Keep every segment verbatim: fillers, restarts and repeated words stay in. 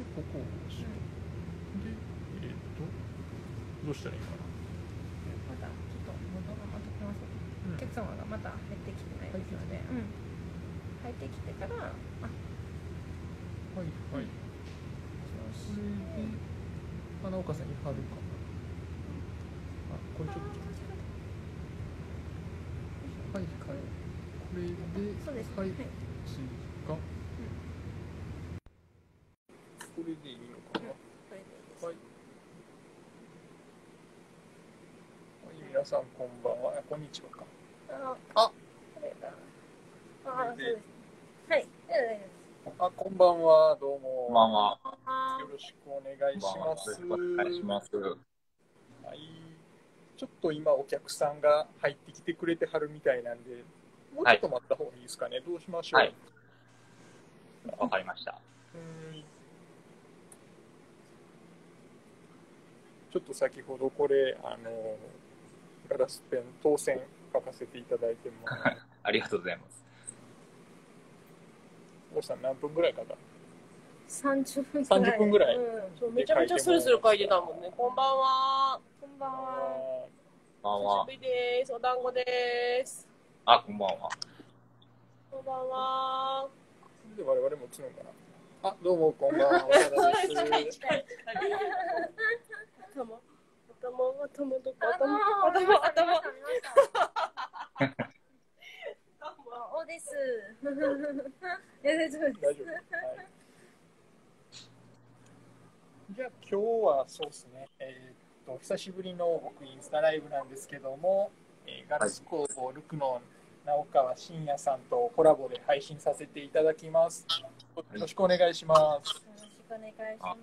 で、ここを押して、うん、で、えっと、どうしたらいいかな。また、ちょっと元がまた来ますね。お客様がまた入ってきてないですので、うん、入ってきてから、あ、はいはい。それで、花岡さんに貼るかな。あ、これちょっと。はいはい。これで、そうです。はい。追加。これでいいのかな。これでいいです。はい。皆さんこんばんは。こんにちはか。あ、あ、これだ。あ、そうです。はい。あ、こんばんは。どうも。こんばんは。よろしくお願いします。お願いします。はい。ちょっと今お客さんが入ってきてくれてはるみたいなんで、もうちょっと待った方がいいですかね。はい、どうしましょう。はい、わかりました。うん。ちょっと先ほどこれあのガラスペン当選書かせていただいてもありがとうございます。おさん何分ぐらいかな。三十分ぐらい。三十分ぐらい。うん、めちゃめちゃスルスル書いてたもんね。こんばんは。こんばんは。こんばんは。お久しぶりです。お団子です。あ、こんばんは。こんばんは。で我々もつのかな。あ、どうもこんばんは。お疲れ様です。頭、頭、頭とか頭、頭、頭。おです。大丈夫です。じゃあ今日はそうですね、えー、と久しぶりの僕インスタライブなんですけども、えー、ガラス工房ルクノン直川真也さんとコラボで配信させていただきます。よろしくお願いします。よろしくお願いします。え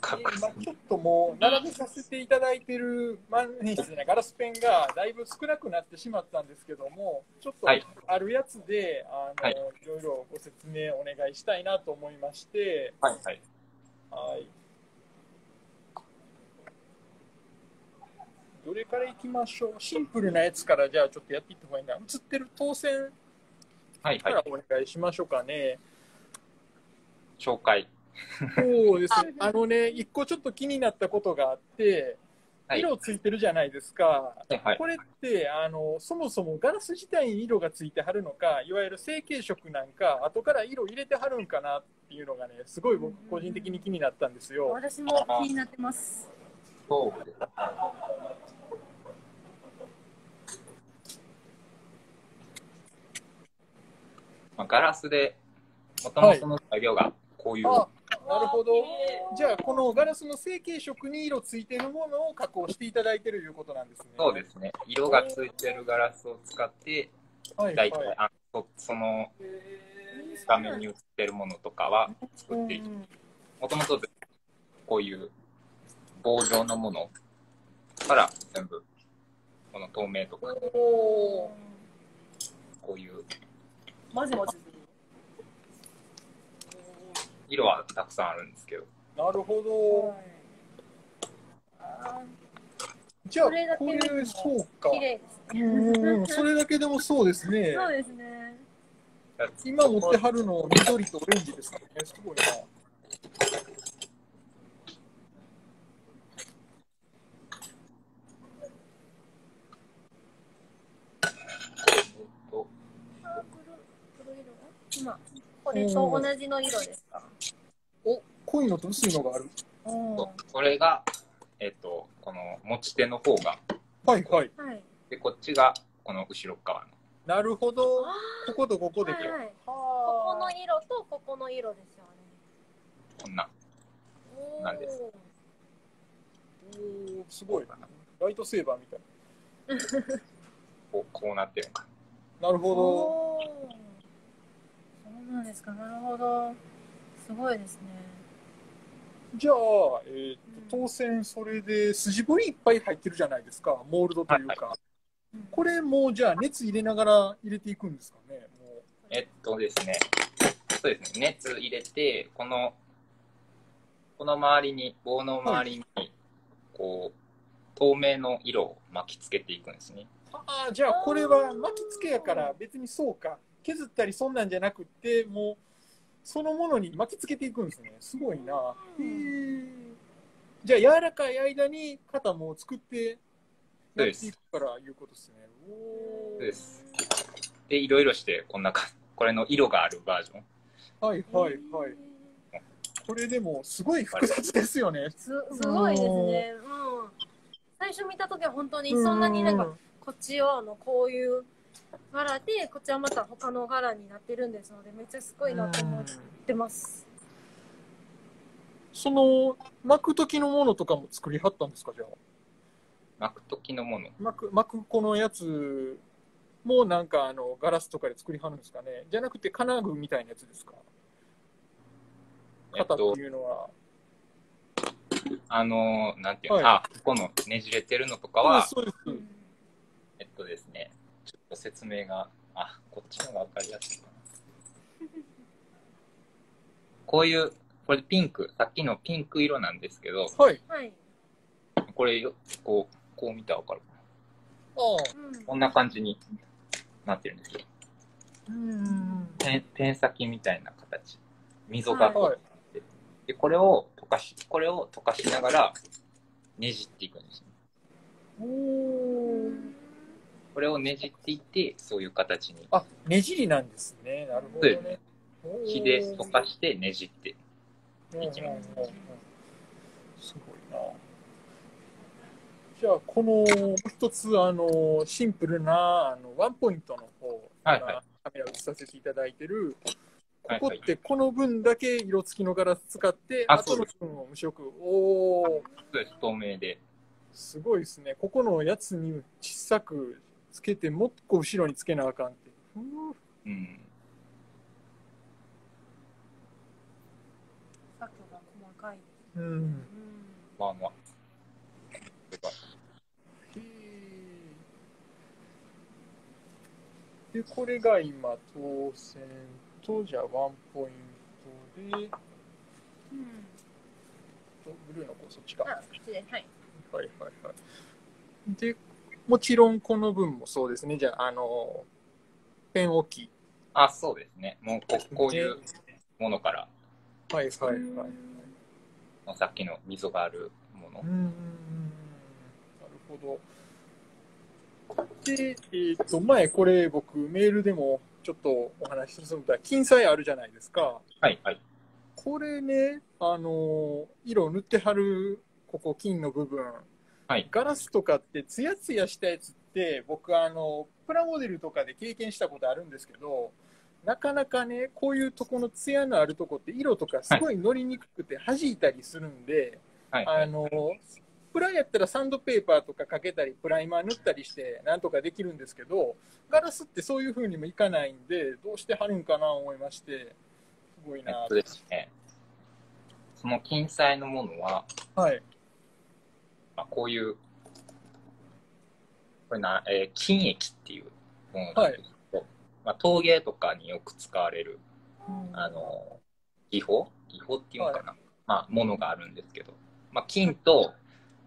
ーまあ、ちょっともう並べさせていただいているマネスねガラスペンがだいぶ少なくなってしまったんですけども、ちょっとあるやつで、はい、あの、はい、いろいろご説明お願いしたいなと思いまして。はいはいはい、どれからいきましょう。シンプルなやつからじゃあちょっとやっていった方がいいな。映ってる当選からお願いしましょうかね。はいはい、紹介そうですねあのね一個ちょっと気になったことがあって、はい、色ついてるじゃないですか、はいはい、これってあのそもそもガラス自体に色がついてはるのかいわゆる成型色なんか後から色入れてはるんかなってっていうのがね、すごい僕個人的に気になったんですよ。私も気になってます。そうです。まあ、ガラスで元々その材料がこういう、はい、なるほど。じゃあこのガラスの成型色に色ついてるものを加工していただいているということなんですね。そうですね。色がついてるガラスを使って大体、はいはい、あのその画面に映ってるものとかは作っていきます。もともとこういう棒状のものから全部この透明とかこういう色はたくさんあるんですけど。なるほど。じゃあこれそうか。うん、それだけでもそうですね。そうですね。今持ってはるの緑とオレンジですからね、すごいな。今これと同じの色ですか。お、濃いのと薄いのがある。これが、えっと、この持ち手の方が、はいはい、でこっちがこの後ろ側の。なるほど。こことここで、はいはい、ここの色とここの色ですよね。こんななんです。おお、すごいかな。ライトセーバーみたいな。こう、こうなってるのか。なるほど。そうなんですか。なるほど。すごいですね。じゃあ、えー、当選それで筋彫りいっぱい入ってるじゃないですか。モールドというか。はいはい、これもじゃあ熱入れながら入れていくんですかね。もうえっとですね、そうですね。熱入れてこのこの周りに棒の周りにこう透明の色を巻きつけていくんですね。ああ、じゃあこれは巻きつけやから別にそうか削ったりそんなんじゃなくってもうそのものに巻きつけていくんですね。すごいな。へー。じゃあ柔らかい間に肩も作ってやっていくからいうことですね。おー。そうです。でいろいろしてこんなかこれの色があるバージョン。はいはいはい。これでもすごい複雑ですよね。すごいですね。うん。最初見た時は本当にそんなになんかこっちはのこういう柄でこっちはまた他の柄になってるんですのでめっちゃすごいなと思ってます。その巻く時のものとかも作りはったんですかじゃあ。巻く時のもの。巻く巻くこのやつもなんかあのガラスとかで作りはるんですかね。じゃなくて金具みたいなやつですか。型っていうのは。あのなんていうの、はい、あこのねじれてるのとかは。そうです。えっとですね。ちょっと説明が、あ、こっちの方がわかりやすいかな。こういう、これピンク、さっきのピンク色なんですけど、はい。これよ、こう、こう見たらわかるかな。ああ。こんな感じになってるんですよ。うん。ペン、ペン先みたいな形。溝がこうなってる。で、これを溶かし、これを溶かしながらねじっていくんですよ。おー。これをねじっていって、そういう形に。あ、ねじりなんですね。なるほどね。火で溶かしてねじっていきます。すごいな。じゃあ、この一つ、あの、シンプルな、あの、ワンポイントの方、はいはい、カメラ映させていただいてる、ここってこの分だけ色付きのガラス使って、あとの分を無色。おお。そうです、透明で。すごいですね。ここのやつに小さく、つけてもっと後ろにつけなあかんって。うん。作業が細かい。うん。まあまあ。でこれが今当選とじゃあワンポイントで。うん。ブルーのこうそっちか。あ、そっちで、はい。はいはいはい。で。もちろんこの分もそうですね。じゃあ、あの、ペン置き。あ、そうですね。もうこ、こういうものから。はいはいはい。さっきの溝があるもの。うん。なるほど。で、えーと、前これ僕メールでもちょっとお話しするみたい。金さえあるじゃないですか。はいはい。これね、あの、色を塗ってはる、ここ金の部分。はい、ガラスとかってツヤツヤしたやつって僕あのプラモデルとかで経験したことあるんですけどなかなかねこういうとこのツヤのあるとこって色とかすごい乗りにくくて弾いたりするんで、はい、あのプラやったらサンドペーパーとかかけたりプライマー塗ったりしてなんとかできるんですけどガラスってそういう風にもいかないんでどうしてはるんかなと思いましてすごいなと、えっとですね、その金彩のものは、はいまあ、こういうこれな、えー、金液っていうものなんですけど、はいまあ、陶芸とかによく使われる、うん、あの技法技法っていうのかな、はいまあ、ものがあるんですけど、まあ、金と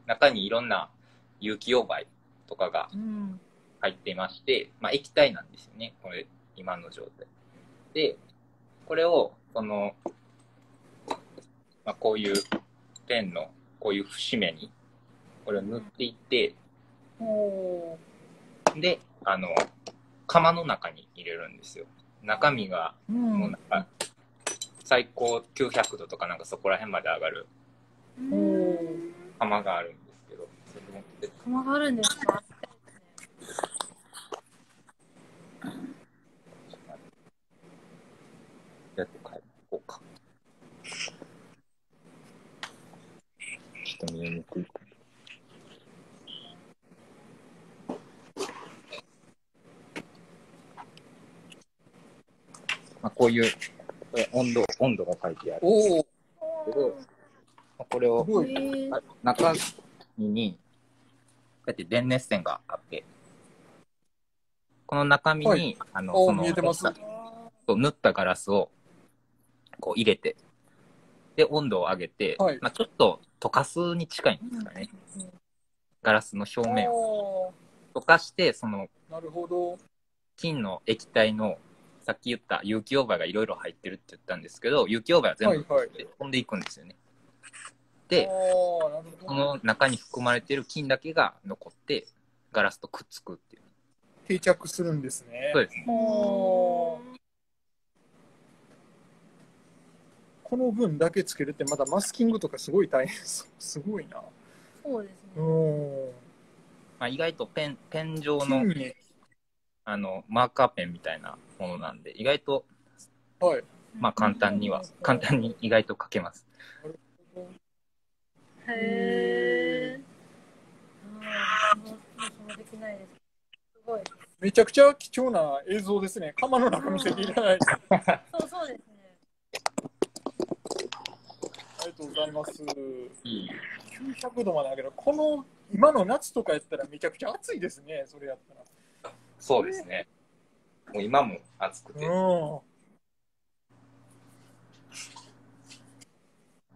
中にいろんな有機溶媒とかが入っていまして、うんまあ、液体なんですよねこれ今の状態でこれをその、まあ、こういうペンのこういう節目にこれを塗っていって、うん、であの釜の中に入れるんですよ中身がもうなんか、うん、最高きゅうひゃくどとかなんかそこら辺まで上がる釜があるんですけどそれ釜があるんですかやって帰ろうかちょっと見えにくいこういう温度温度が書いてあるんですけど、これを中身にこうやって電熱線があって、この中身に、はい、あのその塗った、塗ったガラスをこう入れて、で温度を上げて、はいまあ、ちょっと溶かすに近いんですかね。ガラスの表面を溶かしてその金の液体のさっき言った有機溶媒がいろいろ入ってるって言ったんですけど、有機溶媒は全部飛んでいくんですよね。はいはい、でこの中に含まれてる菌だけが残ってガラスとくっつくっていう、定着するんですね。そうですね。この分だけつけるってまだマスキングとかすごい大変そう。すごいな。そうですね。お、まあ、意外とペン、ペン状の、あのマーカーペンみたいなものなんで意外と、はい、まあ簡単には簡単に意外と書けます。へー、めちゃくちゃ貴重な映像ですね。釜の中見せていただいて、うん、そうそうですね。ありがとうございます。きゅうひゃくどまで上げる、この今の夏とかやったらめちゃくちゃ暑いですね。それやったらそうですね。もう今も暑くて、うん、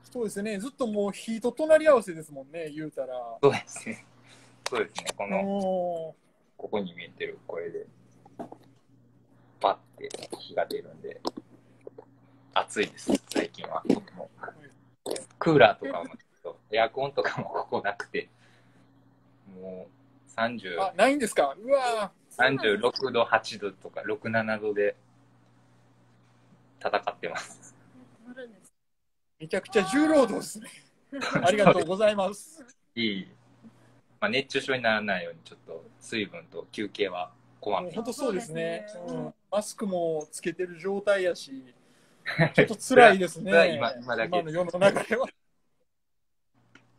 そうですね。ずっともう火と隣り合わせですもんね、言うたら。そうですね。そうですね。この、うん、ここに見えてるこれでパッて火が出るんで暑いです。最近は僕もクーラーとかもエアコンとかもここなくて、もう。さんじゅう… あ、ないんですか。うわー、さんじゅうろくどはちどとかろく、ななどで戦ってます。めちゃくちゃ重労働ですね。ありがとうございます。いい、まあ、熱中症にならないようにちょっと水分と休憩はこまめに。本当そうですね、うん、マスクもつけてる状態やしちょっと辛いですね。今, 今, だけ今の世の中では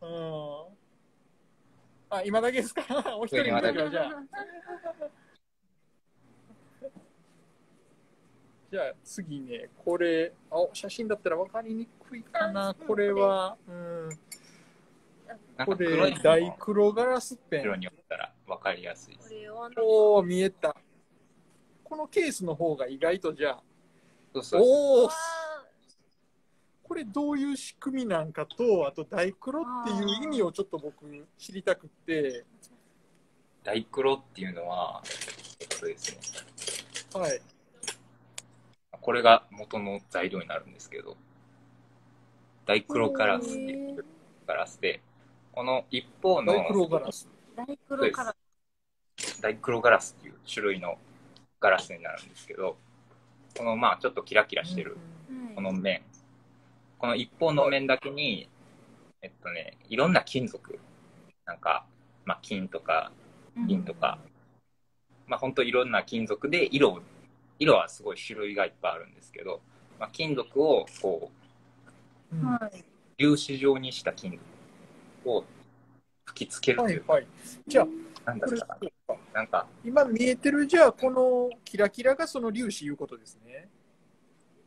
うん、あ、今だけですか。お一人の時はじゃあじゃあ次ね、これ、あ、写真だったら分かりにくいかな。これは、うん、これ大黒ガラスペン。黒に折ったら分かりやすい。おお、見えた。このケースの方が意外とじゃあ。そうそうそう、おお。これどういう仕組みなんかと、あと大黒っていう意味をちょっと僕知りたくて。大黒っていうのはそうですね、はい、これが元の材料になるんですけど、大黒ガラスっていうガラスで、この一方の大黒ガラス、大黒ガラス、大黒ガラスっていう種類のガラスになるんですけど、このまあちょっとキラキラしてるこの面、この一方の面だけに、えっとね、いろんな金属、なんか、まあ、金とか銀とか、うん、まあ、ほんといろんな金属で色を、色はすごい種類がいっぱいあるんですけど、まあ、金属をこう、うん、粒子状にした金属を吹きつけるというか、はいはい、じゃあなんだろうな、なんか今見えてる、じゃあこのキラキラがその粒子いうことですね。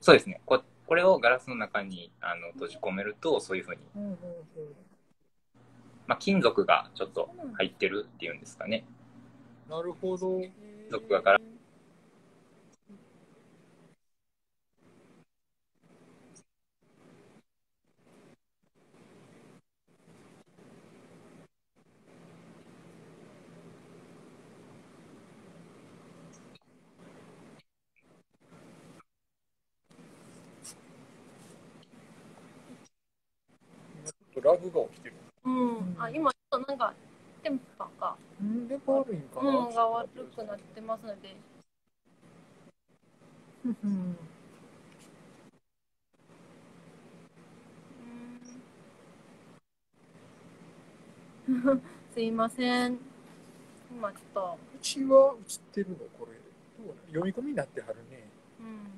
そうですね。ここれをガラスの中にあの閉じ込めると、そういうふうに、まあ、金属がちょっと入ってるっていうんですかね。なるほど。金属がガラス、ラグが起きてる。うん。あ、今ちょっとなんか電波が、うん、電波悪いんかな。うん、が悪くなってますので。うんうん。すいません。今ちょっと。うちは映ってるのこれ。どう読み込みになってはるね。うん。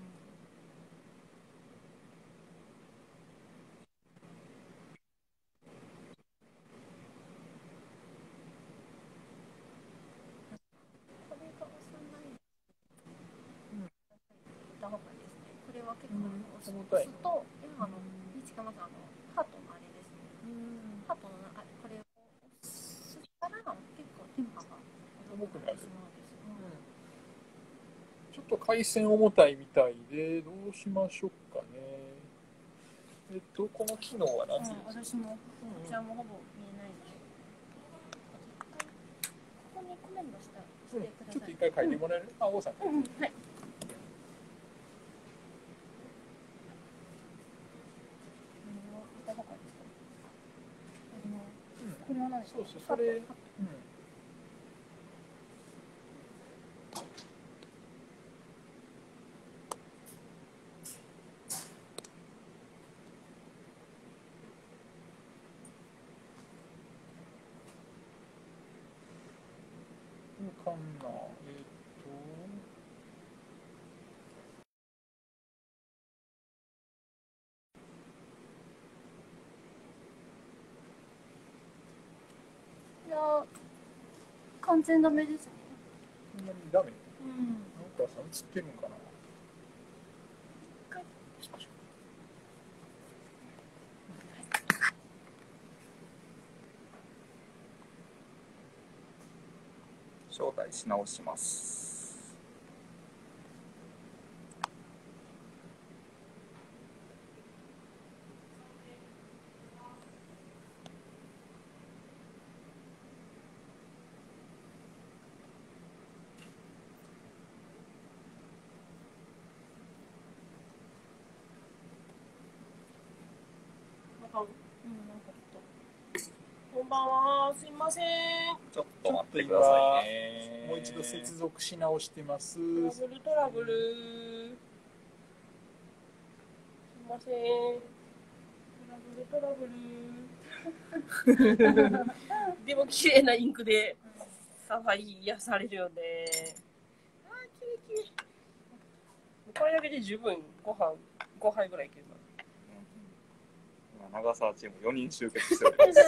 そのと今の市川さんのハートのあれですね。ハートの中でこれを押したら結構テンパが重くなる。ちょっと回線重たいみたいでどうしましょうかね。えっとこの機能は何ですか。私もこちらもほぼ見えないので、ここにコメントしたしてください。ちょっと一回書いてもらえる？あ、王さん。はい。ない。そうそう、それ、うん、わかんない。えっと完全ダメですね。そんなにダメ？うん。なんかさ、映ってるんかな。一回しましょう。はい、招待し直します。こんばんは、すいません。ちょっと待ってくださいね。もう一度接続し直してます。トラブルトラブル。すいません。トラブルトラブル。でも綺麗なインクでサファイ癒されるよね。ああ、綺麗綺麗。これだけで十分ご飯ご杯ぐらいいけるな。長澤チームよにん集結しております。ご覧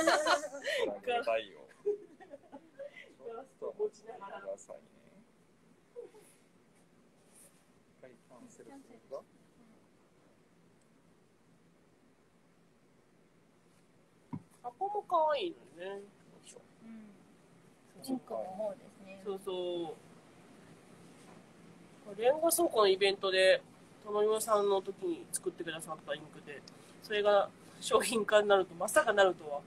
くださいよ。ちょっと持ちながらくださいね。一回キャンセルするか。箱も可愛いのね。うん。インクの方ですね。そうそう。レンガ倉庫のイベントで友岩さんの時に作ってくださったインクで、それが商品化になると、まさかなるとは。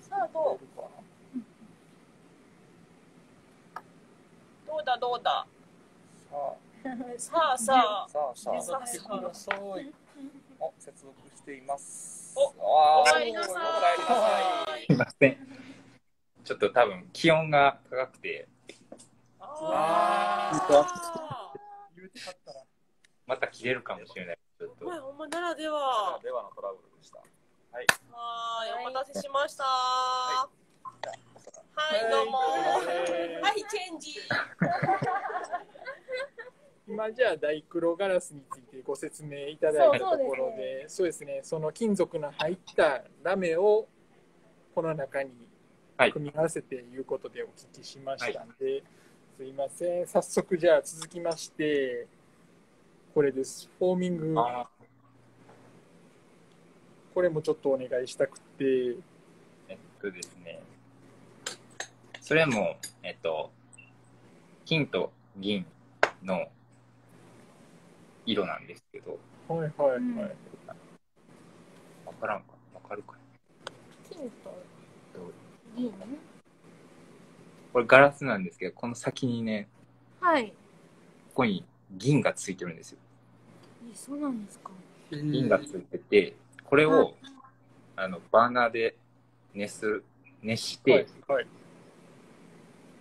さあ、どうどうだどうだ。さあさあさあさあ。接続ください。お、接続しています。お、おかえりなさい。すいません。ちょっと多分気温が高くて。ああ。言うてはったら。また切れるかもしれない。ちょっと。まあ、ほんまならでは。ならではのトラブルでした。はい。はい、お待たせしました。はい、どうも。はい、チェンジ。今じゃあ大黒ガラスについてご説明いただいたところで、そうですね。その金属の入ったラメをこの中に組み合わせていうことでお聞きしましたので、すいません。早速じゃあ続きまして。これです。フォーミング。これもちょっとお願いしたくて。えっとですね。それも、えっと、金と銀の色なんですけど。はいはいはい。わからんか、わかるか。金と銀。これガラスなんですけど、この先にね、はい。ここに銀がついてるんですよ。え、そうなんですか。銀がついてて、これをあのバーナーで熱す熱して、はいはい、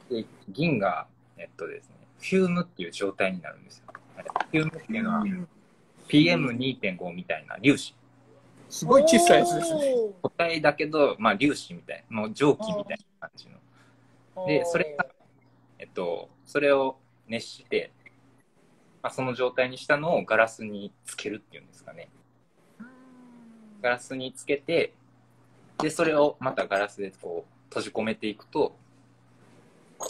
で銀がえっとですね、フュームっていう状態になるんですよ。フュームっていうのは ピーエムにーてんご みたいな粒子。すごい小さいやつですね。固体だけど、まあ粒子みたいな、もう蒸気みたいな感じの。で、それがえっとそれを熱して。まあその状態にしたのをガラスにつけるっていうんですかね。ガラスにつけて、でそれをまたガラスでこう閉じ込めていくと、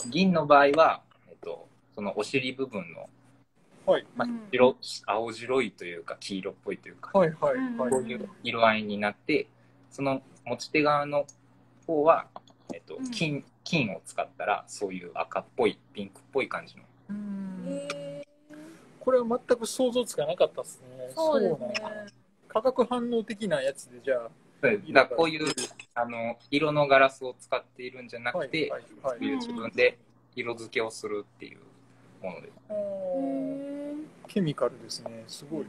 銀の場合は、えっと、そのお尻部分の、はい、まあ、白青白いというか黄色っぽいというか、はいはいはい、こういう色合いになって、その持ち手側の方は、えっと、金金を使ったらそういう赤っぽいピンクっぽい感じの。うん、これは全く想像つかなかったですね。そうですね。化学反応的なやつで、じゃあ。だこういうあの色のガラスを使っているんじゃなくて、自分で色付けをするっていうものです。うん、ケミカルですね。すごい。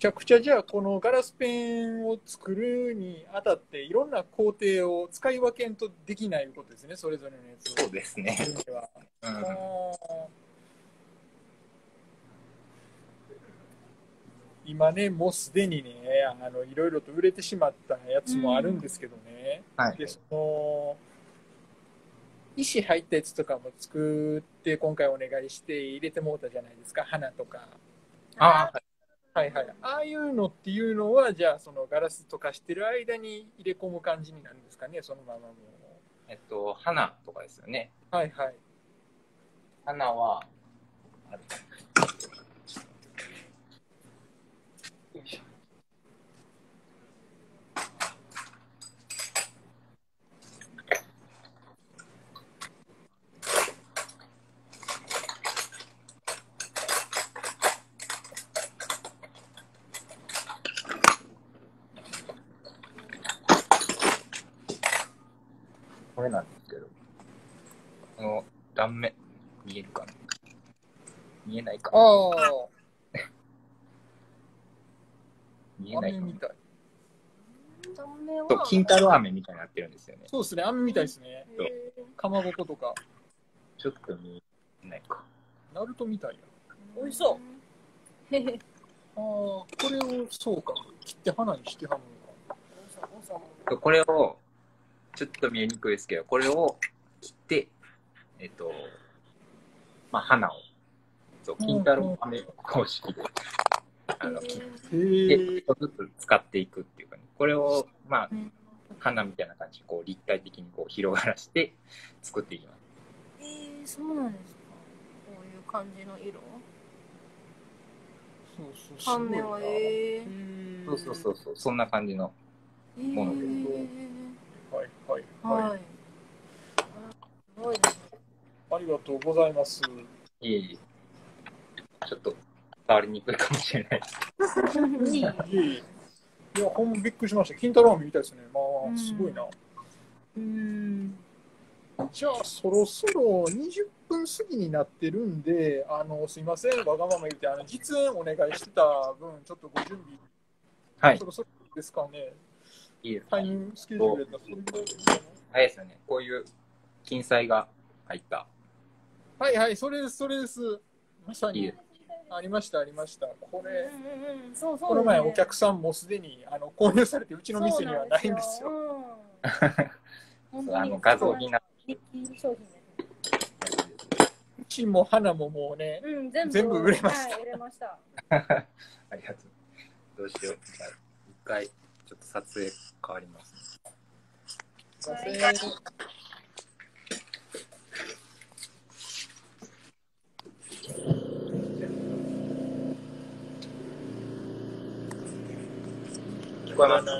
じちゃくちゃじゃあこのガラスペンを作るにあたっていろんな工程を使い分けんとできないことですね、それぞれのやつを。そうですね。うん、あ今ね、もうすでにね、あのいろいろと売れてしまったやつもあるんですけどね、うんはい、でその石入ったやつとかも作って今回お願いして入れてもらったじゃないですか、花とか。ああはいはい、ああいうのっていうのはじゃあそのガラス溶かしてる間に入れ込む感じになるんですかね、そのままも。えっと花とかですよね。はいはい。花はあるこれなんですけど、この断面見えるかな、見えないかな。見えないかな。みたい断面は金太郎飴みたいになってるんですよね。そうですね、飴みたいですね。かまぼことか。ちょっと見えないか。ナルトみたいな。美味しそう。ああ、これをそうか切って花にしてはるのか。これをちょっと見えにくいですけど、これを切って、えっと、まあ、花を、そう、金太郎飴方式で、あの、切って、ちょっとずつ使っていくっていうか、ね、これを、まあ、花みたいな感じで、こう、立体的にこう広がらして、作っていきます。えー、そうなんですか。こういう感じの色。そうそうそう。半面は、えー、そうそうそうそう、そんな感じのものです。えーはいはいはい、はい、すごいですね。ありがとうございます。いえいえ、ちょっと触りにくいかもしれないです。いえいや、ほんまびっくりしました。金太郎飴みたいですね。まあすごいな。うん。じゃあそろそろにじゅっぷん過ぎになってるんで、あのすいません、わがまま言ってあの実演お願いしてた分ちょっとご準備、はい、そろそろですかね。タイムスケジュールだとあれですよね、こういう金彩が入った。はいはい、それですそれです。まさにありましたありました。これこの前お客さんもすでにあの購入されてうちの店にはないんですよ。あの画像になってうちも花ももうね、うん、全部、全部売れました、はい、売れましたありがとう。どうしよう、一回ちょっと撮影変わりますね。すいません。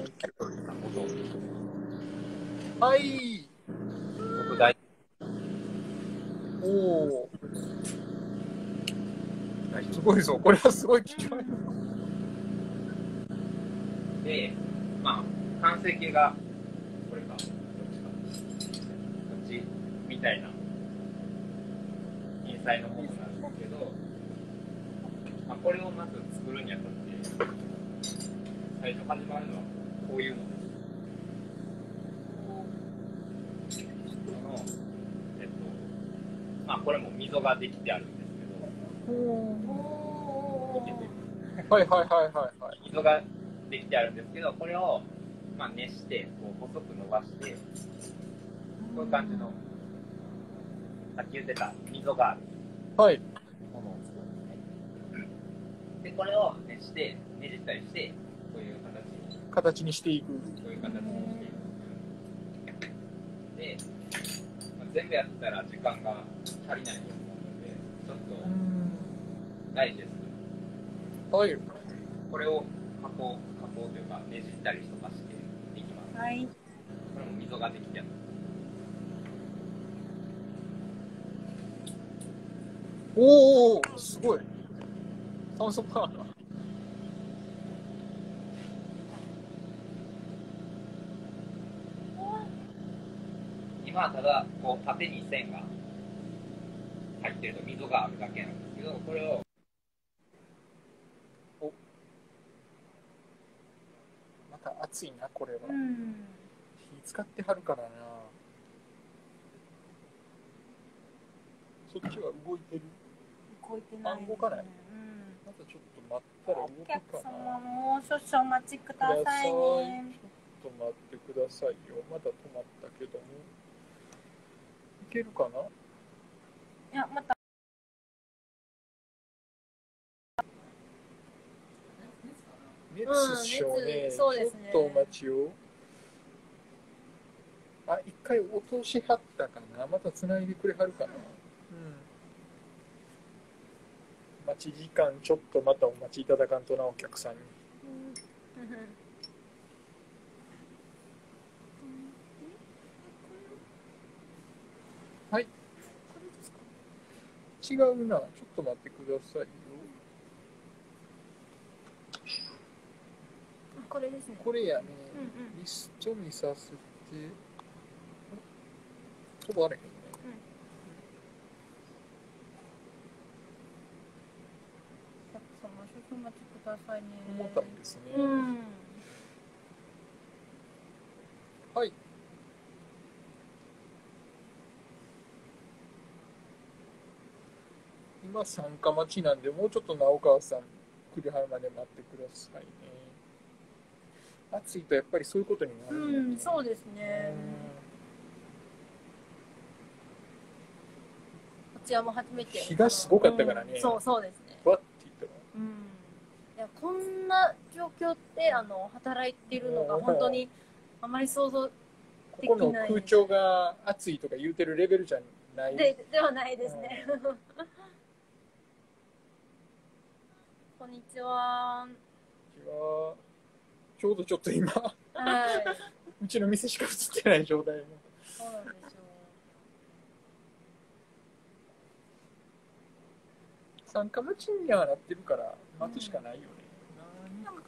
聞こえます。はい。僕大。おお。すごいぞ。これはすごい貴重な。で。まあ、完成形がこれか、どっちか、こっちみたいな金彩のものなんですけど、まあ、これをまず作るにあたって最初始まるのはこういうものです。この、えっと、まあこれも溝ができてあるんですけど、はいはいはいはいはい。溝ができてあるんですけど、これを、まあ、熱してこう細く伸ばしてこういう感じのさっき言ってた溝があるものを作るんですね、はい、でこれを熱してねじったりしてこういう形に形にしていくこういう形にしていくで、まあ、全部やったら時間が足りないと思うのでちょっとダイジェスト、はい、これを加工加工というかねじったりとかしてできます。はい。これも溝ができてる。おお、すごい。酸素パワー。今はただこう縦に線が入ってると溝があるだけなんですけど、これを。熱いなこれは、うん、火使ってはるからな。そっちは動いてる？動いてない、ね、動かない、うん、またちょっと待ったら動くかな。お客様もう少々お待ちくださいね。ちょっと待ってくださいよ。まだ止まったけどもいけるかな。いや、また熱っしょね、ちょっとお待ちを。あ、一回落としはったかな。またつないでくれはるかな、うん、待ち時間ちょっとまたお待ちいただかんとな、お客さんに、うんうん。はい、違うな、ちょっと待ってくださいよ。これですね。これやね。うんうん、リスト見させて。ほぼあれへんね。お客様、少々お待ちくださいね。重たいですね。うん、はい。今参加待ちなんで、もうちょっと直川さん栗原まで待ってくださいね。暑いとやっぱりそういうことになるんだよね。うん、そうですね。こちらも初めて。日がすごかったからね。うん、そうそうですね。わって言ったの。うん。いや、こんな状況ってあの働いてるのが本当にあまり想像できない。ここの空調が暑いとか言うてるレベルじゃない。で、ではないですね。うん、こんにちは。こんにちは。ちょうどちょっと今、はい、うちの店しか映ってない状態の。そうなんでしょう。参加待ちにはなってるから待つしかないよね。うん、なんか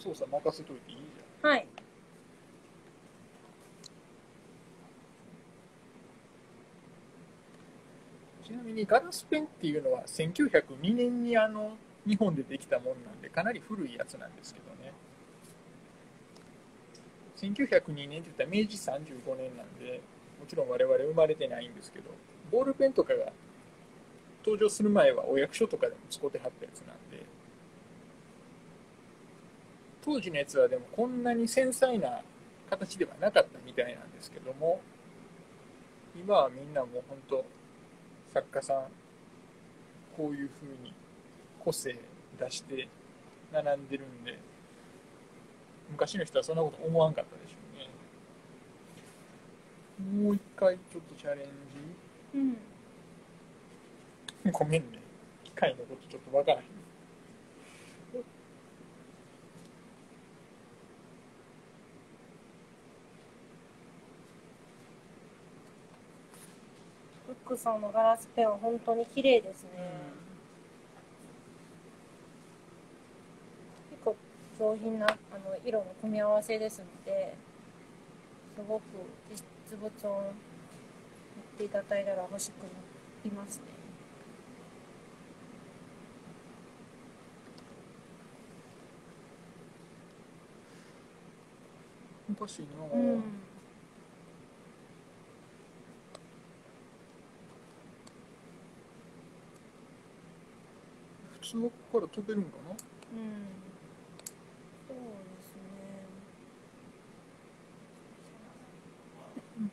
操作任せといていいじゃん。はい。ちなみにガラスペンっていうのはせんきゅうひゃくにねんにあの日本でできたもんなんで、かなり古いやつなんですけどね。せんきゅうひゃくにねんって言ったらめいじさんじゅうごねんなんで、もちろん我々生まれてないんですけど、ボールペンとかが登場する前はお役所とかでも使ってはったやつなんで。当時のやつはでもこんなに繊細な形ではなかったみたいなんですけども、今はみんなもう本当作家さんこういう風に個性出して並んでるんで、昔の人はそんなこと思わんかったでしょうね。もう一回ちょっとチャレンジ、うん、ごめんね、機械のことちょっとわからへん。ブックさんのガラスペンは本当に綺麗ですね。結構上品なあの色の組み合わせですので、すごく実物を持っていただいたら欲しくなりますね。欲しいな。うん、そこから飛べるんかな。うん、そうですね、うん、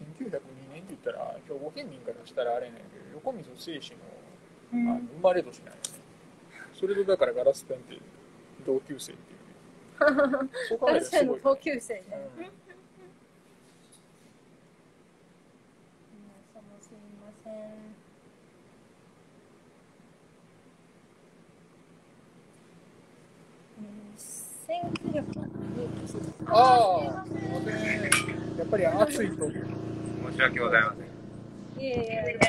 せんきゅうひゃくにねんって言ったら兵庫県民からしたらあれなんやけど、横溝正史の、まあ、生まれ年なんやね、うん、それとだからガラスペンって同級生っていうね。ガラスペンの同級生ね、うん、ああ、やっぱり暑いという。申し訳ございません。いやいやいやいや。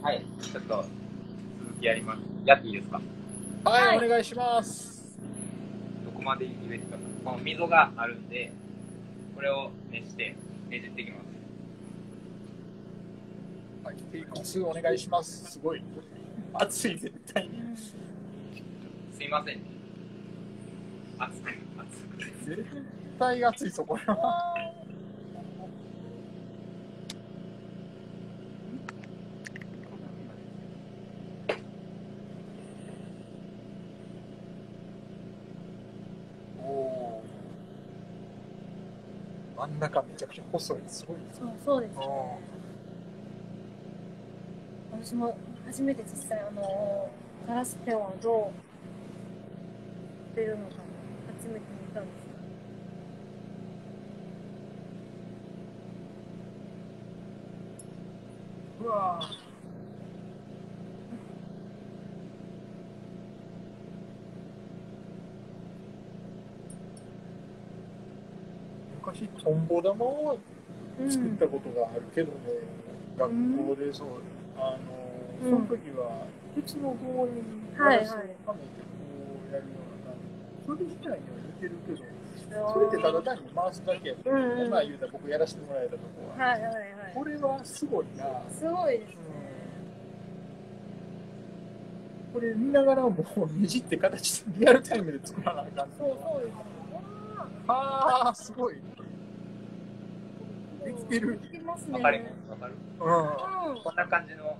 はい、ちょっと続きやります。やっていいですか？はい、はい、お願いします。どこまで言うべきかな。この溝があるんで、これを熱してねじっていきます。はい、テイクツーお願いします。すごい。熱い絶対に。すいません。熱く熱く。絶対熱いそこは。真ん中めちゃくちゃ細い、すごいですね。そうですね。私も初めて実際あのガラスペンはどう出るのか初めて見たんです。うわー。昔トンボ玉を作ったことがあるけどね、うん、学校でそう、あの、うん、その時はうちの公園にガラスをはめてこうやるような、それ自体には似てるけど、それってただ単に回すだけやったら、うん、今言うたら僕やらせてもらえたとこは、はいはいはい、これはすごいな。すごいですね、うん、これ見ながらもうねじって形でリアルタイムで作らなあかん。そうそうですね。あーすごい。できてる。わかるわかる。うん。こんな感じの、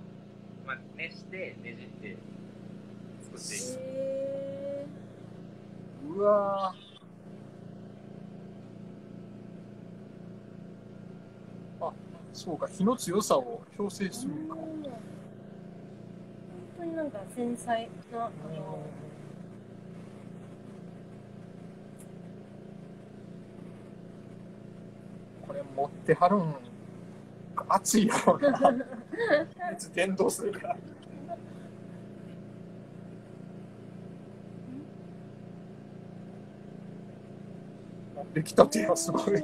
まあ、熱してねじって作っていく。えー、うわー。あ、そうか、火の強さを調整するか。本当になんか繊細なあの。これ持ってはるん熱いやろな。熱伝導するから。できたてはすごい。す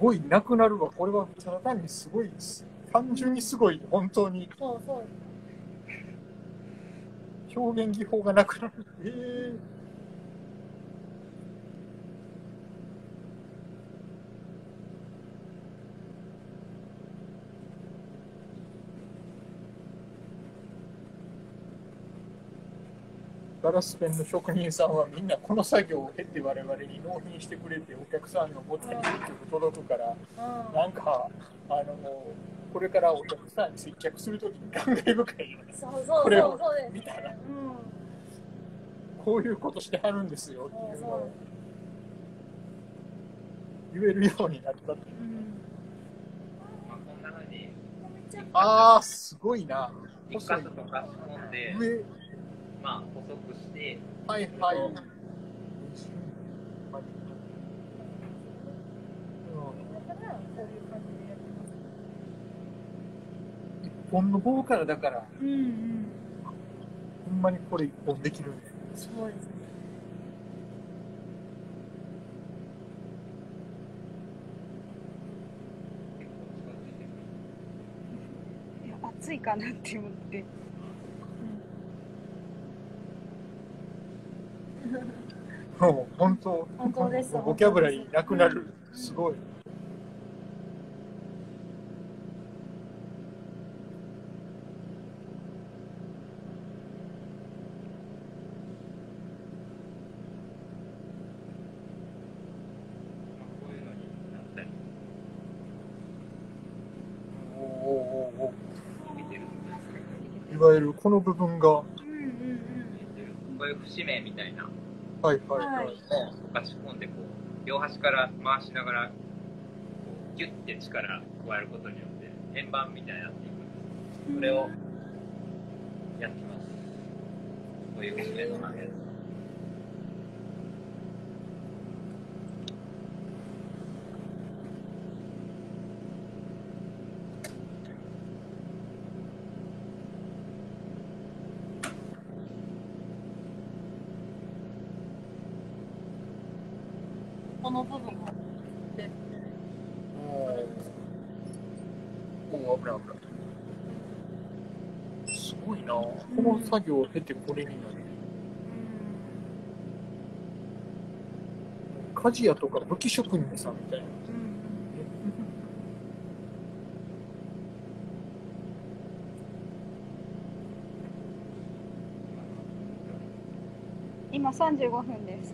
ごいなくなるわ。これはただ単にすごいです。単純にすごい、本当に。そうそう、表現技法がなくなる。えー、ガラスペンの職人さんはみんなこの作業を経て我々に納品してくれて、お客さんのもとに結局届くから、なんかあのもう。これからお客さんに接客するときに感慨深いよね。そうそうそう、これを見たら、うん、こういうことしてはるんですよっていうのを言えるようになったっていう、うん、ああすごいな。一箇所とか絞って、まあ細くして、はいはい、うん、いっぽんの棒からだから、うんうん、ほんまにこれいっぽんできるんです。すごいですね。熱いかなって思って。もう本当、本当です。ボキャブラリーなくなる。うん、すごい。いわゆるこの部分が、うんうんうん、こういう節目みたいな、はいはいはい、溶かし込んでこう両端から回しながらこうギュッて力加えることによって円盤みたいになっていくんです。それをやってます。こういう節目の投げです。この部分も出て、おお、危ない危ない。すごいな、この作業を経てこれになる。鍛冶屋とか武器職人さんみたいな。今さんじゅうごふんです。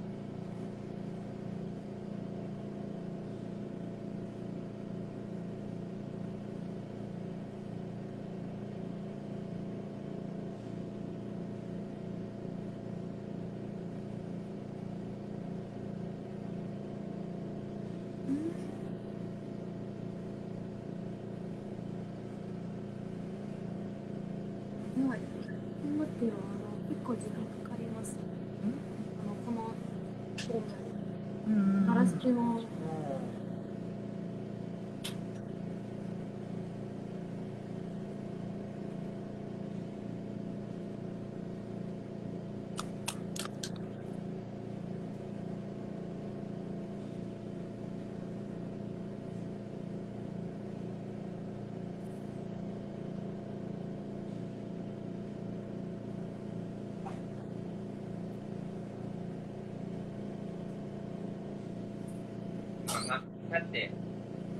だって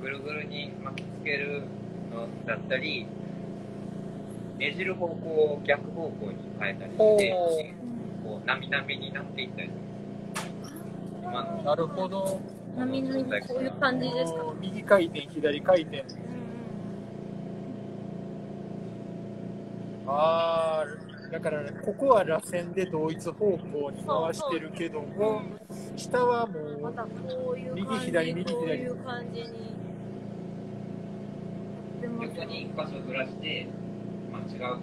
ぐるぐるに巻きつけるのだったり、ねじる方向を逆方向に変えたりしてこう波々になっていったりする。今のなるほど、波々にこういう感じですか。右回転左回転、あーだから、ね、ここは螺旋で同一方向に回してるけども、下はもう右左右左。こういう感じに。逆に一箇所ずらして、まあ、違う方向に。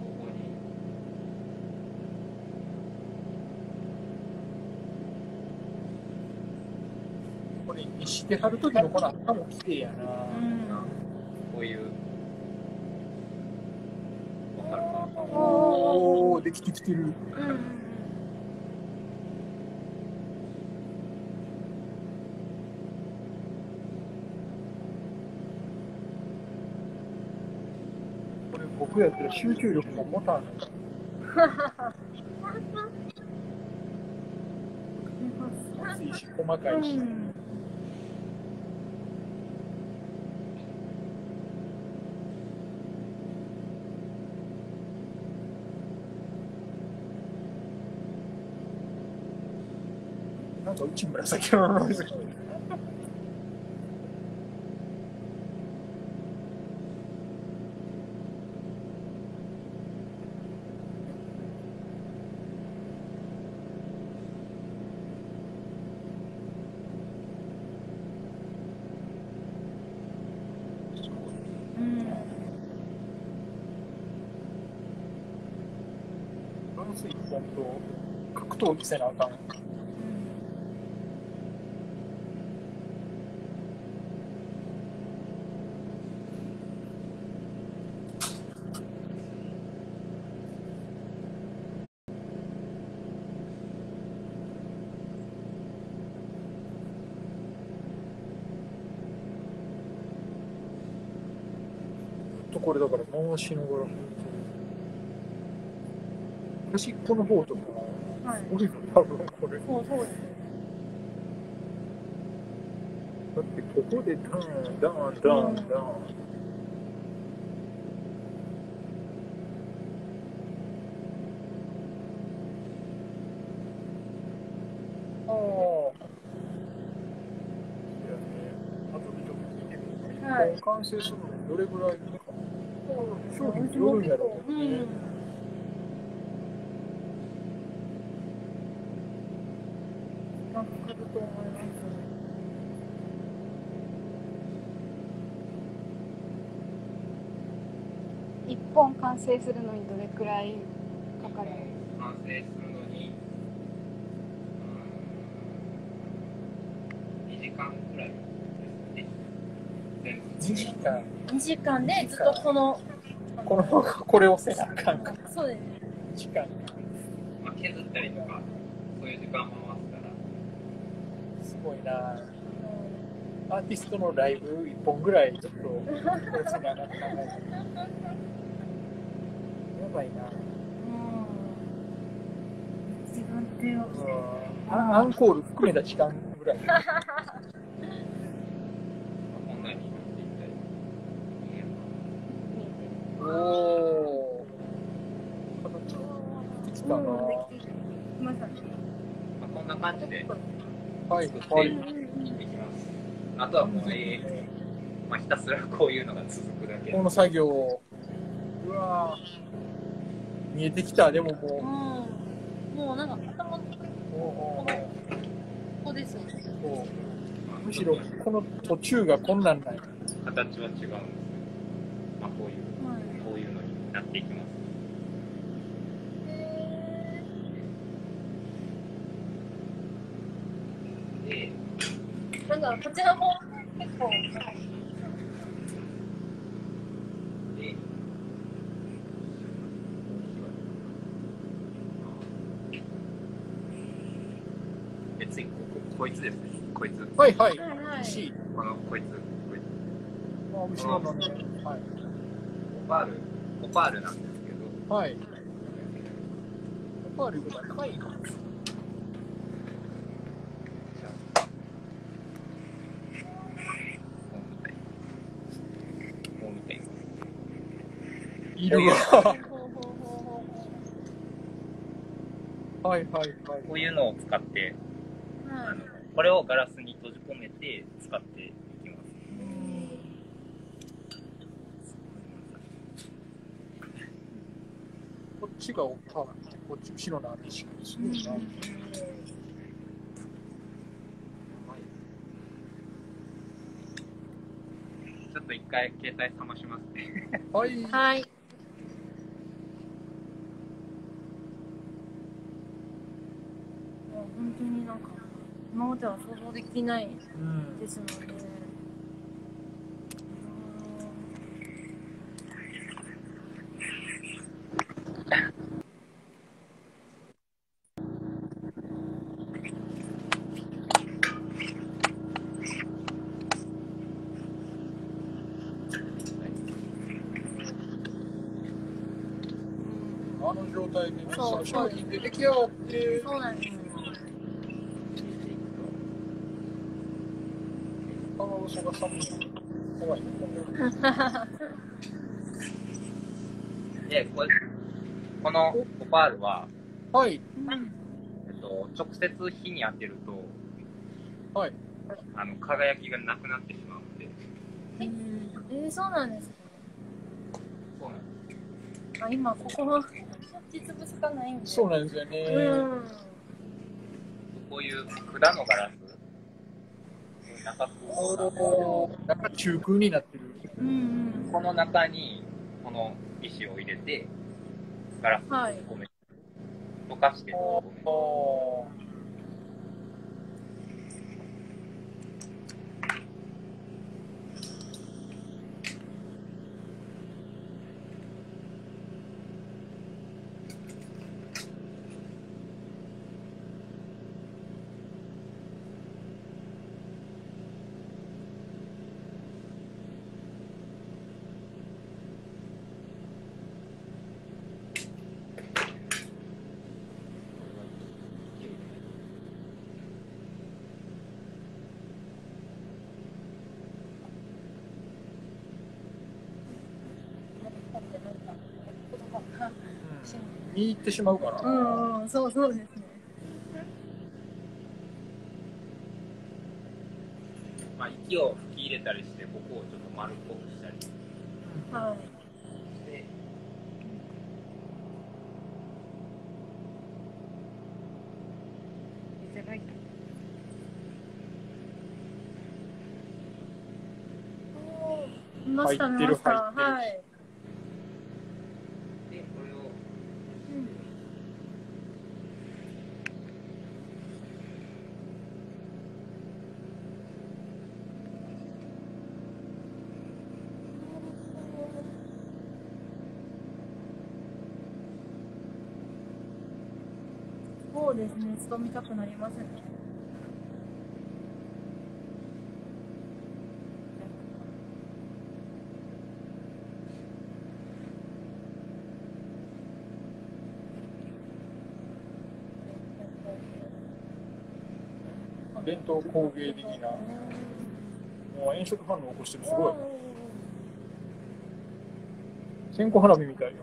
これにしてはる時のこの頭も綺麗やな。こういう。おお、できてきてる。うん僕やったら集中力が持たない。厚いし細かいし。うん、なんかうち紫色のですね。格闘技せなあかん。とこれだから回しながら。端っこの方とか、すごいの、多分これ。そうそうですね。だってここでダーン、ダーン、ダーン、ダーン。ああ。いやね、あと見と見てみて。はい。完成するのどれぐらいか。商品によるんやろうけどね。うんと思います。一本完成するのにどれくらいかかる？完成するのににじかんくらいですね。にじかん。にじかんでずっとこのこのこれをせなあかんか。そうですね。にじかん。まあ削ったりとかそういう時間も。ごいな。アーティストのライブいっぽんぐらいちょっとコースに上がって考えてる。やばいな。うん。自分手を。アンコール含めた時間ぐらい。おお。形できたな。まさに。まあこんな感じで。はいはい。できます。あとはもう、えーまあ、ひたすらこういうのが続くだけ。この作業を。うわー。見えてきたでももう。うん。もうなんか頭のこのここですよね。むしろこの途中がこんなんだよ。形は違うんですね。まあこういう。こういうのになっていきます。えー、なんかこちらも結構。えー、次 こ, こいつですね。こいつ。はいはい。このこいつ。こいつ。あ、後ろのね。はい。オパール、オパールなんですけど、はい。オパールが高いな。いるよ。はいはいはい。こういうのを使って、はい、あのこれをガラスに閉じ込めて使って。こっちがオパールで、こっち後ろのアーティションすごいな。うん、ちょっと一回携帯冷ましますね。はい。はい。本当になんか今までは想像できないですので。うん商品で出来上がって、そうなんですよ。あの嘘が寒い。怖い。で、これこのオパールは、はい。えっと直接火に当てると、はい。あの輝きがなくなってしまうので。えー、そうなんですか。そうなんです。あ、今ここは。潰すかないんで。そうなんですよね。うん、こういう管のガラス、中空、中中空になってる。うんうん、この中にこの石を入れてガラスをごめん、溶かしてごめん。おー。見入ってしまうから。うんうん、そうそうですね。まあ息を吹き入れたりして、ここをちょっと丸っぽくしたり。はい。で。じゃない。おお、ましたね。はい。そうですね、ちょっと見たくなりますね。伝統工芸的なもう炎色反応を起こしてる。すごい線香花火みたいよ。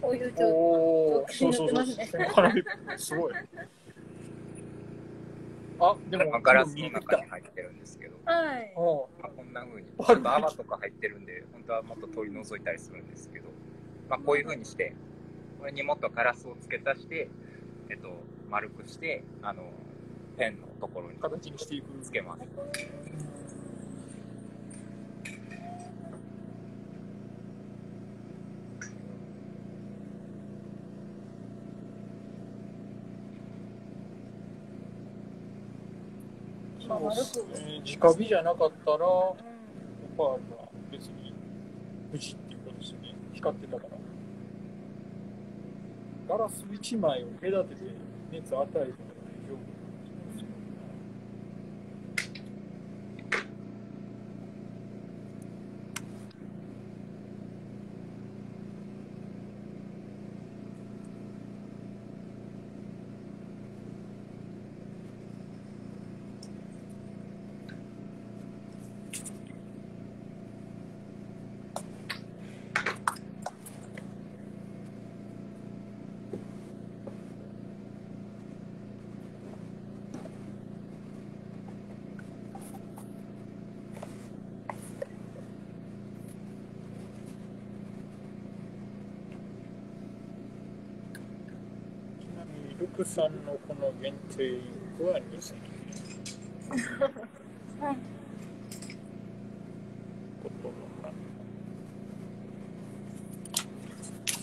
こういう状況すごい。あ、でもガラスの中に入ってるんですけど、はい、こんな風にちょっと泡とか入ってるんで、本当はもっと取り除いたりするんですけど、まあ、こういう風にしてこれにもっとガラスを付け足して、えっと、丸くしてあのペンのところに形にしていくつけます。直火じゃなかったら、オパールは別に無事っていうことですよね。光ってたから。ガラスいちまいを隔てて熱を与えるのが大丈夫。ルクさんのこの限定はにせんえん。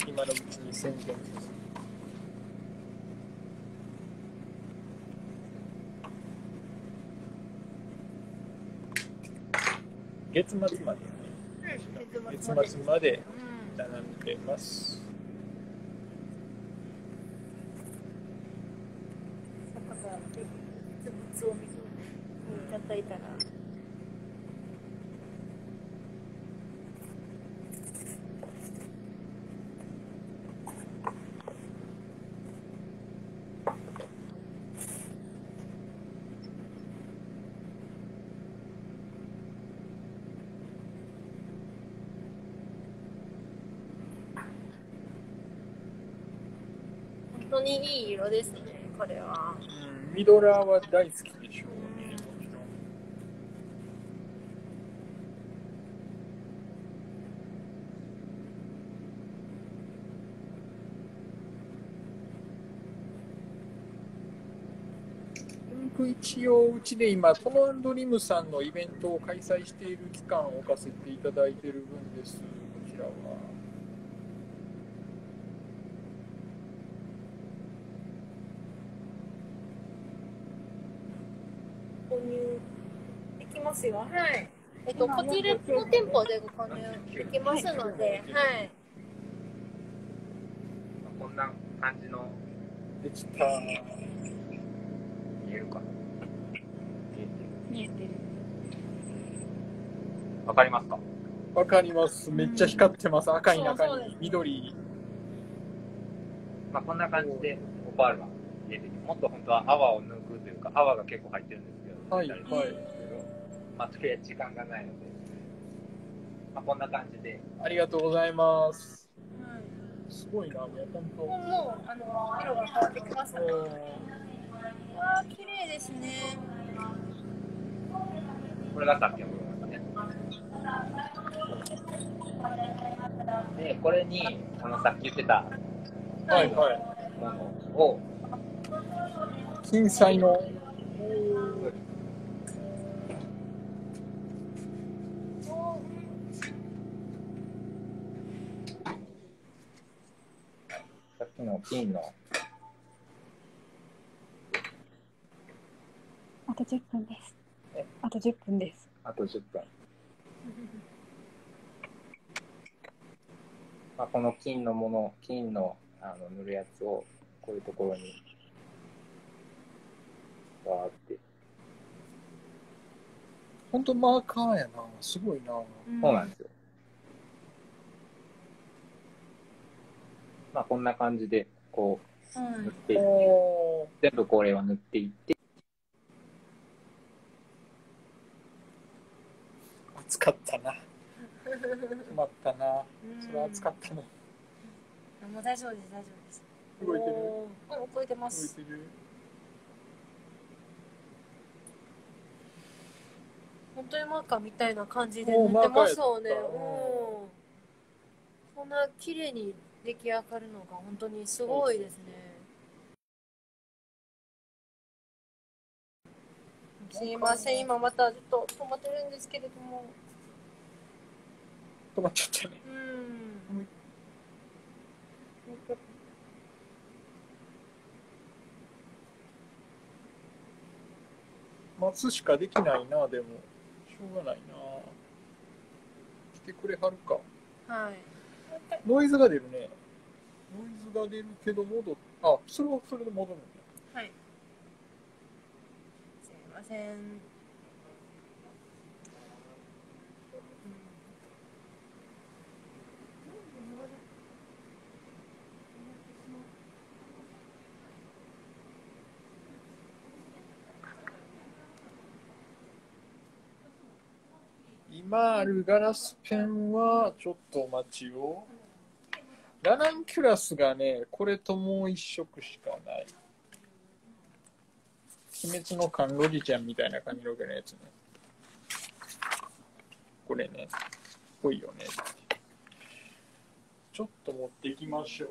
今のうちにせんえんです。月末まで、ね、月末まで。月末まで並んでます。本当にいい色ですね、これは。うん、ミドラーは大好きでしょう。一応うちで今トム&リムさんのイベントを開催している期間を置かせていただいている分です。こちらは購入できますよ。はい、えっと、こちらの店舗でご購入できますので、はい、こんな感じのできた。見えるかな。見えてる。わかりますか。わかります。めっちゃ光ってます。赤い中に緑。まあこんな感じでオパールは見えてる。もっと本当は泡を抜くというか、泡が結構入ってるんですけど。はいはい。まあとりあえず時間がないので、まあこんな感じで。ありがとうございます。うん、すごいな。もう本当。もうあの色が変わってきますね。わあ、綺麗ですね。これがさっきの部分ですね。で、これにこのさっき言ってたはいはいものを金彩のさっきの金のあとじゅっぷんです。あとじゅっぷんです。あとじゅっぷん。まあこの金のもの、金のあの塗るやつをこういうところにわーって本当マーカーやな、すごいな。そうなんですよ。まあこんな感じでこう塗っていって、うん、全部これは塗っていって。暑かったな。困ったな。それは暑かったな。もう大丈夫です大丈夫です。動いてる。動いてます。動いてる。本当にマーカーみたいな感じで塗ってますよね。こんな綺麗に出来上がるのが本当にすごいですね。すいません、今またちょっと止まってるんですけれども。止まっちゃったね。うん。うん待つしかできないな、でもしょうがないな。来てくれはるか。はい。ノイズが出るね。ノイズが出るけど戻っ、あ、それはそれで戻るんだ。はい。すいません。今あるガラスペンはちょっとお待ちを。ラナンキュラスがね、これともう一色しかない。鬼滅の甘露寺ちゃんみたいな髪の毛のやつね。これね、濃いよね。ちょっと持っていきましょう。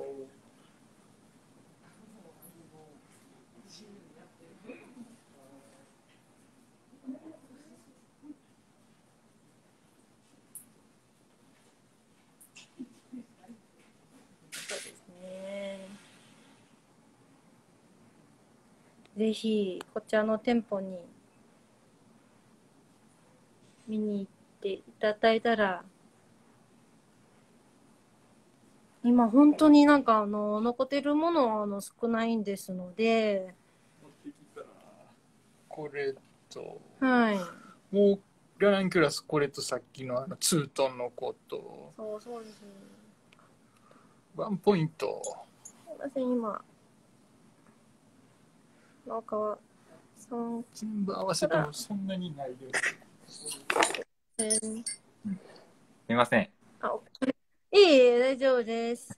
ぜひこちらの店舗に見に行っていただいたら、今本当になんかあの残ってるものはあの少ないんですので、これと、はい、もうラナンキュラス、これとさっきのあのツートンのコート、そうそうですね、ワンポイント、すみません今。なんかそ全部合わせてもそんなにないです。すみません。あ、いいえ、大丈夫です。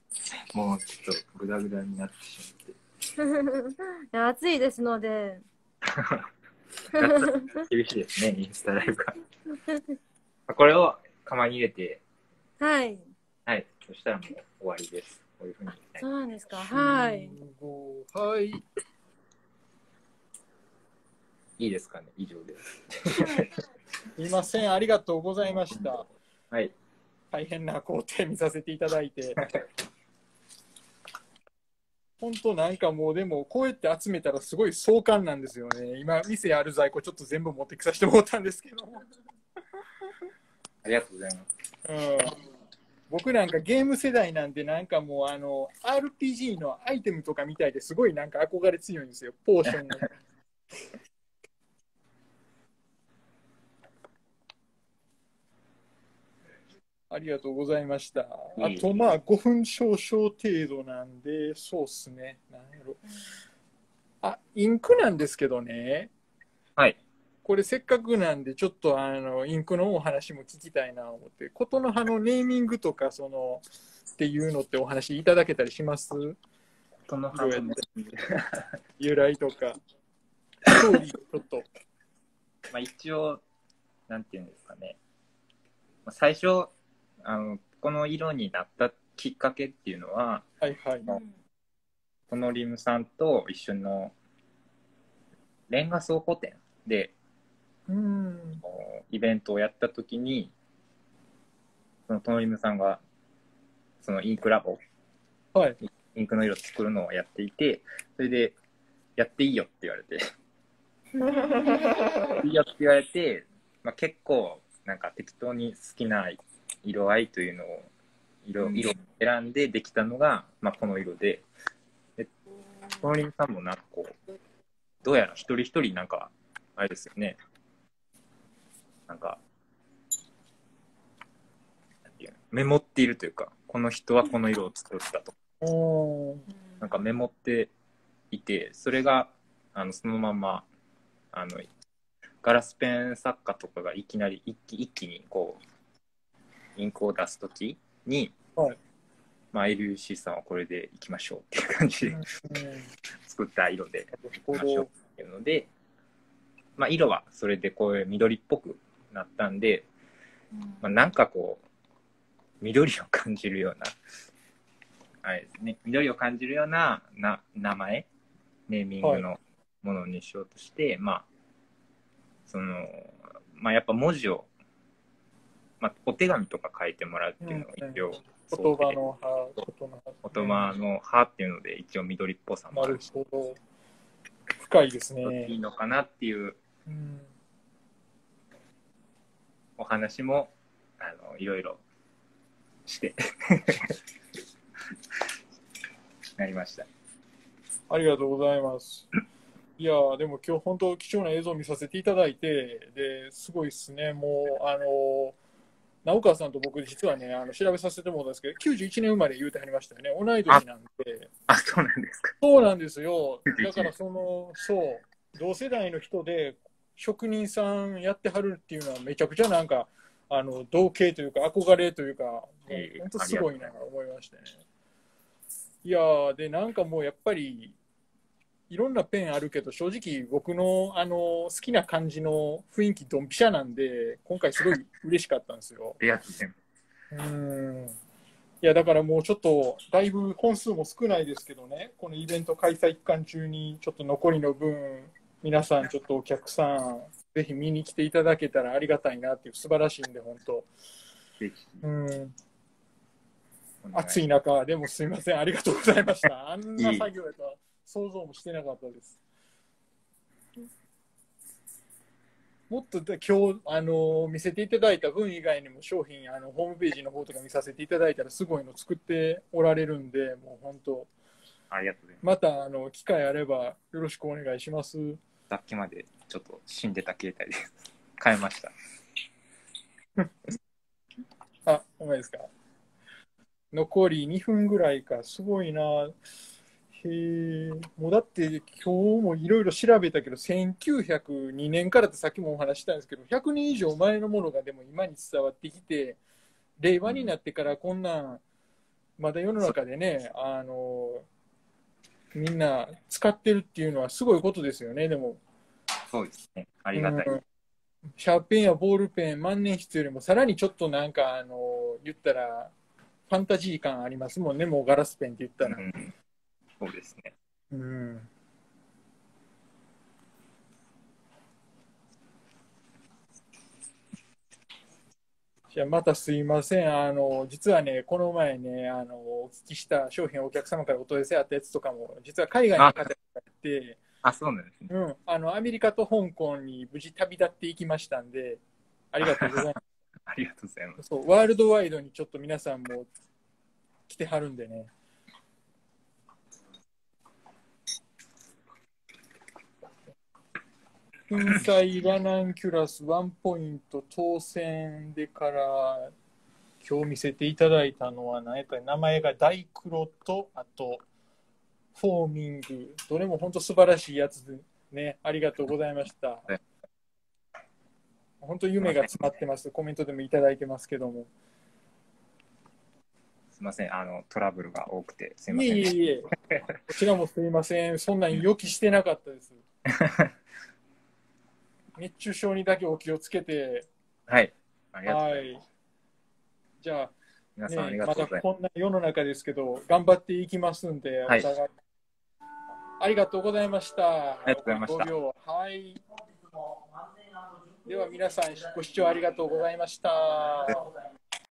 もうちょっとグダグダになってしまって。いや暑いですので。厳しいですね、インスタライブが。これを釜に入れて。はい。はい。そしたらもう終わりです。こういうふうに。そうなんですか。はい。はい。いいですかね、以上です。すいません、ありがとうございました。はい。大変な工程見させていただいて。本当なんかもうでもこうやって集めたらすごい壮観なんですよね。今店ある在庫ちょっと全部持ってきさせてもらったんですけど。ありがとうございます。うん。僕なんかゲーム世代なんで、なんかもうあの アールピージー のアイテムとかみたいですごいなんか憧れ強いんですよ。ポーションの。ありがとうございました。あとまあごふん少々程度なんで、そうっすね。なんやろ。あ、インクなんですけどね。はい。これせっかくなんで、ちょっとあのインクのお話も聞きたいなと思って、ことの葉のネーミングとか、その、っていうのってお話いただけたりします？ことの葉の由来とか、ストーリーちょっと。まあ一応、なんていうんですかね。最初、あのこの色になったきっかけっていうのは、はいはい、このリムさんと一緒のレンガ倉庫店で、うん、イベントをやった時にそのトノリムさんがそのインクラボ、はい、インクの色作るのをやっていて、それでやっていいよって言われていいよって言われて、まあ、結構なんか適当に好きな色合いというのを 色, 色を選んでできたのが、まあ、この色 で, でトノリムさんもなんかこうどうやら一人一人なんかあれですよね、なんかメモっているというか、この人はこの色を作ったとか、おなんかメモっていて、それがあのそのままあのガラスペン作家とかがいきなり一気一気にこうインクを出すときに、はい、まあ、エリューシーさんはこれでいきましょうっていう感じで、うん、作った色でいきましょうっていうので、まあ、色はそれでこういう緑っぽくなったんで、まあ、なんかこう緑を感じるようなあれですね、緑を感じるような、な名前ネーミングのものにしようとして、はい、まあそのまあやっぱ文字を、まあ、お手紙とか書いてもらうっていうのを一応、うん、言葉の葉言葉の葉っていうので一応緑っぽさもあるし、なるほど、深いですね、いいのかなっていう、うん、お話もあのいろいろしてなりました。ありがとうございます。いやでも今日本当貴重な映像を見させていただいて、ですごいですね。もうあの直川さんと僕実はね、あの調べさせてもらったんですけど、きゅうじゅういちねん生まれ言うてはりましたよね。同い年なんで。あ、そうなんですか。そうなんですよ。だからそのそう同世代の人で職人さんやってはるっていうのはめちゃくちゃなんか。あの同型というか憧れというか、えー、本当すごいなと思いましたね。いやーでなんかもうやっぱりいろんなペンあるけど、正直僕のあの好きな感じの雰囲気ドンピシャなんで、今回すごい嬉しかったんですよ。リアスペン。いやだからもうちょっとだいぶ本数も少ないですけどね、このイベント開催期間中にちょっと残りの分皆さんちょっとお客さんぜひ見に来ていただけたらありがたいなっていう、素晴らしいんで本当、うん、暑い中でもすみません、ありがとうございました。あんな作業やとは想像もしてなかったです。もっと今日あの見せていただいた分以外にも商品あのホームページの方とか見させていただいたらすごいの作っておられるんで、もう本当ありがとうございます。またあの機会あればよろしくお願いします。さっきまでちょっと死んでた携帯です。変えました。あ、お前ですか。残りにふんぐらいか、すごいな。へえ、もうだって今日もいろいろ調べたけど、せんきゅうひゃくにねんからってさっきもお話したんですけど、ひゃくねん以上前のものがでも今に伝わってきて、令和になってからこんなん、まだ世の中でね、あの、みんな使ってるっていうのはすごいことですよね。でもそうですね、ありがたい、うん、シャーペンやボールペン万年筆よりもさらにちょっとなんかあの言ったらファンタジー感ありますもんね、もうガラスペンって言ったら、うん、そうですね、うん、じゃあまたすいません、あの実はねこの前ねあのお聞きした商品お客様からお問い合わせあったやつとかも実は海外の方があってあ、そうなんですね。うん、あのアメリカと香港に無事旅立っていきましたんで、ありがとうございます。ありがとうございます。そう、ワールドワイドにちょっと皆さんも来てはるんでね。粉砕ラナンキュラスワンポイント当選でから今日見せていただいたのは何やったら名前がダイクロとあと。フォーミング、どれも本当素晴らしいやつでね、ありがとうございました。本当夢が詰まってます。コメントでもいただいてますけども。すみません、あのトラブルが多くてすみません。いえいえいえ。こちらもすみません。そんなに予期してなかったです。熱中症にだけお気をつけて。はい。ありがとうございます。はい。じゃあ。皆さんありがとうございます。またこんな世の中ですけど頑張っていきますんで、はい、お互いありがとうございました。ありがとうございました。ごびょう、はい、では皆さんご視聴ありがとうございました。